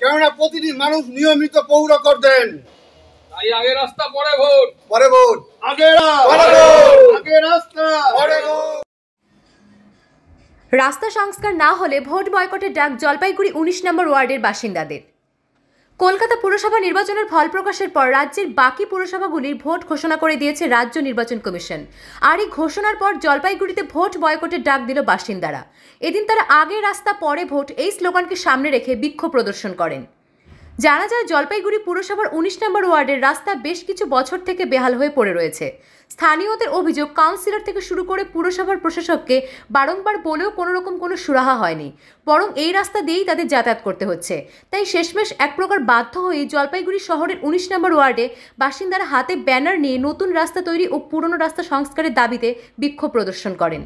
কেননা প্রতিটি মানুষ নিয়মিত পৌর করতেন। তাই আগে রাস্তা পরে ভোট, পরে ভোট, আগে আগে রাস্তা পরে ভোট। রাস্তা সংস্কার না হলে ভোট বয়কটের ডাক জলপাইগুড়ি ১৯ নম্বর ওয়ার্ডের বাসিন্দাদের। কলকাতা পুরসভা নির্বাচনের ফল প্রকাশের পর রাজ্যের বাকি পুরসভাগুলির ভোট ঘোষণা করে দিয়েছে রাজ্য নির্বাচন কমিশন। আর এই ঘোষণার পর জলপাইগুড়িতে ভোট বয়কটের ডাক দিল বাসিন্দারা। এদিন তারা আগে রাস্তা পরে ভোট এই স্লোগানকে সামনে রেখে বিক্ষোভ প্রদর্শন করেন। জানা যায়, জলপাইগুড়ি পুরসভার ১৯ নম্বর ওয়ার্ডের রাস্তা বেশ কিছু বছর থেকে বেহাল হয়ে পড়ে রয়েছে। স্থানীয়দের অভিযোগ, কাউন্সিলর থেকে শুরু করে পুরসভার প্রশাসককে বারংবার বলেও কোনো রকম কোনো সুরাহা হয়নি, বরং এই রাস্তা দিয়েই তাদের যাতায়াত করতে হচ্ছে। তাই শেষমেশ এক প্রকার বাধ্য হয়ে জলপাইগুড়ি শহরের ১৯ নম্বর ওয়ার্ডে বাসিন্দারা হাতে ব্যানার নিয়ে নতুন রাস্তা তৈরি ও পুরনো রাস্তা সংস্কারের দাবিতে বিক্ষোভ প্রদর্শন করেন।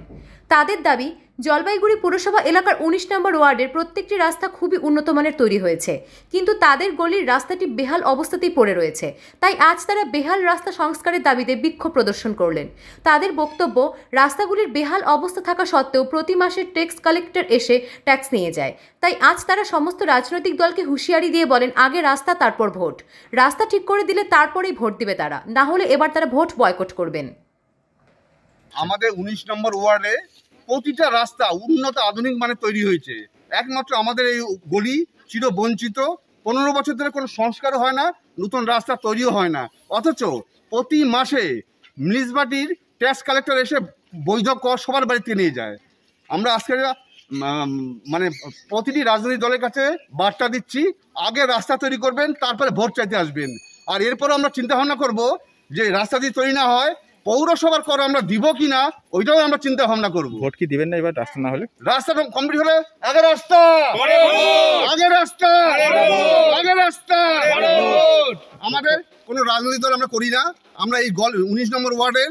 তাদের দাবি, জলপাইগুড়ি পুরসভা এলাকার ১৯ নম্বর ওয়ার্ডের প্রত্যেকটি রাস্তা খুবই উন্নতমানের তৈরি হয়েছে, কিন্তু তাদের গলির রাস্তাটি বেহাল অবস্থাতেই পড়ে রয়েছে। তাই আজ তারা বেহাল রাস্তা সংস্কারের দাবিতে বিক্ষোভ প্রদর্শন করলেন। তাদের বক্তব্য, রাস্তাগুলির বেহাল অবস্থা থাকা সত্ত্বেও প্রতি মাসে ট্যাক্স কালেক্টর এসে ট্যাক্স নিয়ে যায়। তাই আজ তারা সমস্ত রাজনৈতিক দলকে হুঁশিয়ারি দিয়ে বলেন, আগে রাস্তা তারপর ভোট। রাস্তা ঠিক করে দিলে তারপরেই ভোট দিবে তারা, না হলে এবার তারা ভোট বয়কট করবেন। আমাদের ১৯ নম্বর ওয়ার্ডে প্রতিটা রাস্তা উন্নত আধুনিক মানে তৈরি হয়েছে, একমাত্র আমাদের এই গলি চির বঞ্চিত। 15 বছর ধরে কোনো সংস্কার হয় না, নতুন রাস্তা তৈরিও হয় না, অথচ প্রতি মাসে মিউনিসিপ্যালিটির ট্যাক্স কালেক্টর এসে বৈধ কর সবার বাড়িতে নিয়ে যায়। আমরা আজকে মানে প্রতিটি রাজনৈতিক দলের কাছে বার্তা দিচ্ছি, আগে রাস্তা তৈরি করবেন, তারপরে ভোট চাইতে আসবেন। আর এরপরও আমরা চিন্তাভাবনা করব যে রাস্তা যদি তৈরি না হয়, পৌরসভার কর আমরা দিব কিনা, ওইটাও আমরা চিন্তা ভাবনা করবো। ভোট কি দিবেন না এবার রাস্তা না হলে? রাস্তাটা কমপ্লিট হলে আগে রাস্তা, আগে রাস্তা, আগে রাস্তা। আমাদের কোনো রাজনৈতিক দল আমরা করি না, আমরা এই ১৯ নম্বর ওয়ার্ডের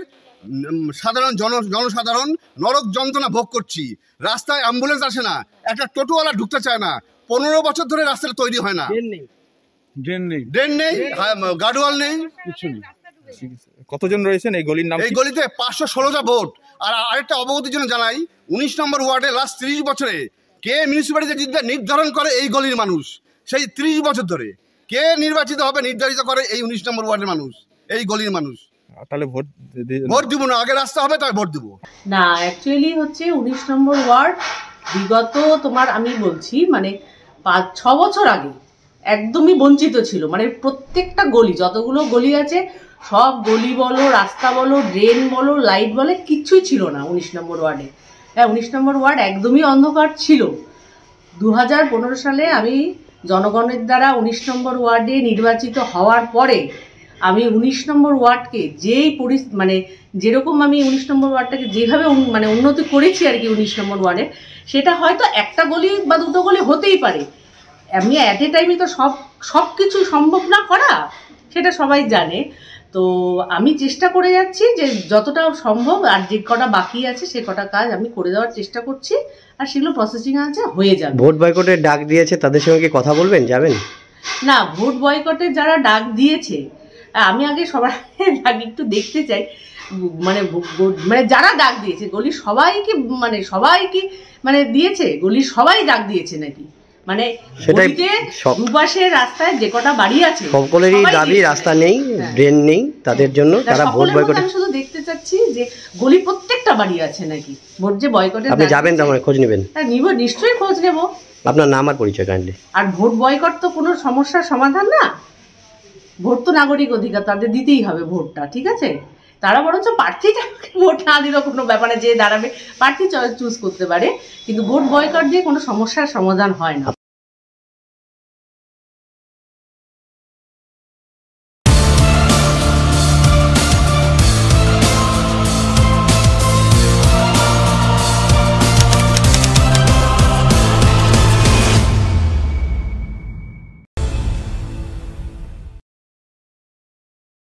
সাধারণ জনসাধারণ নরক যন্ত্রণা ভোগ করছি। রাস্তায় অ্যাম্বুলেন্স আসে না, একটা টোটোওয়ালা ঢুকতে চায় না, 15 বছর ধরে রাস্তাটা তৈরি হয় না, ড্রেন নেই, গার্ডওয়াল নেই, কিছু নেই। কতজন রয়েছেন এই গলির নাম? এই গলিতে 516টা ভোট। আর আরেকটা অবগতির জন্য জানাই, ১৯ নম্বর ওয়ার্ডে লাস্ট 30 বছরে কে মিউনিসিপ্যালিটি নির্ধারণ করে এই গলির মানুষ। সেই 30 বছর ধরে কে নির্বাচিত হবে নির্ধারিত করে এই ১৯ নম্বর ওয়ার্ডের মানুষ, এই গলির মানুষ। তাহলে ভোট দিব না, আগে রাস্তা হবে তাই ভোট দিব না। অ্যাকচুয়ালি হচ্ছে ১৯ নম্বর ওয়ার্ড বিগত তোমার আমি বলছি মানে 5-6 বছর আগে একদমই বঞ্চিত ছিল। মানে প্রত্যেকটা গলি, যতগুলো গলি আছে সব গলি বলো, রাস্তা বলো, ড্রেন বলো, লাইট বলে কিচ্ছুই ছিল না ১৯ নম্বর ওয়ার্ডে। হ্যাঁ, ১৯ নম্বর ওয়ার্ড একদমই অন্ধকার ছিল। ২০১৫ সালে আমি জনগণের দ্বারা ১৯ নম্বর ওয়ার্ডে নির্বাচিত হওয়ার পরে আমি ১৯ নম্বর ওয়ার্ডকে যেই মানে যেরকম আমি ১৯ নম্বর ওয়ার্ডটাকে যেভাবে মানে উন্নতি করেছি আর কি ১৯ নম্বর ওয়ার্ডে, সেটা হয়তো একটা গলি বা দুটো গলি হতেই পারে। আমি অ্যাট এ টাইমে তো সব কিছু সম্ভব না করা, সেটা সবাই জানে। তো আমি চেষ্টা করে যাচ্ছি যে যতটা সম্ভব আর যে কটা বাকি আছে সে কটা কাজ আমি করে দেওয়ার চেষ্টা করছি, আর সেগুলো প্রসেসিং আছে, হয়ে যাবে। ভোট বয়কটের ডাক দিয়েছে, তাদের সঙ্গে কথা বলবেন, যাবেন না? ভোট বয়কটের যারা ডাক দিয়েছে, আমি আগে সবার আগে একটু দেখতে চাই মানে যারা ডাক দিয়েছে গলির সবাই কি দিয়েছে, গলির সবাই ডাক দিয়েছে নাকি? মানে দুপাশে রাস্তায় যে কটা বাড়ি আছে সকলেরই দাবি রাস্তা নেই, ড্রেন নেই, তাদের জন্য তারা ভোট বয়কট। আমি শুধু দেখতে চাচ্ছি যে গলি প্রত্যেকটা বাড়ি আছে নাকি ভোট যে বয়কটে। আপনি যাবেন তো, খোঁজ নেবেন? হ্যাঁ, নিব, নিশ্চয়ই খোঁজ নেব। আপনার নাম আর পরিচয় কাইন্ডলি। আর ভোট বয়কট তো কোনো সমস্যার সমাধান না, ভোট তো নাগরিক অধিকার, তাদের দিতেই হবে ভোটটা, ঠিক আছে? তারা বরঞ্চ প্রার্থীটা ভোট না দিলেও কোনো ব্যাপারে যে দাঁড়াবে প্রার্থী চুজ করতে পারে, কিন্তু ভোট বয়কট দিয়ে কোনো সমস্যার সমাধান হয় না।